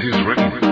It is written.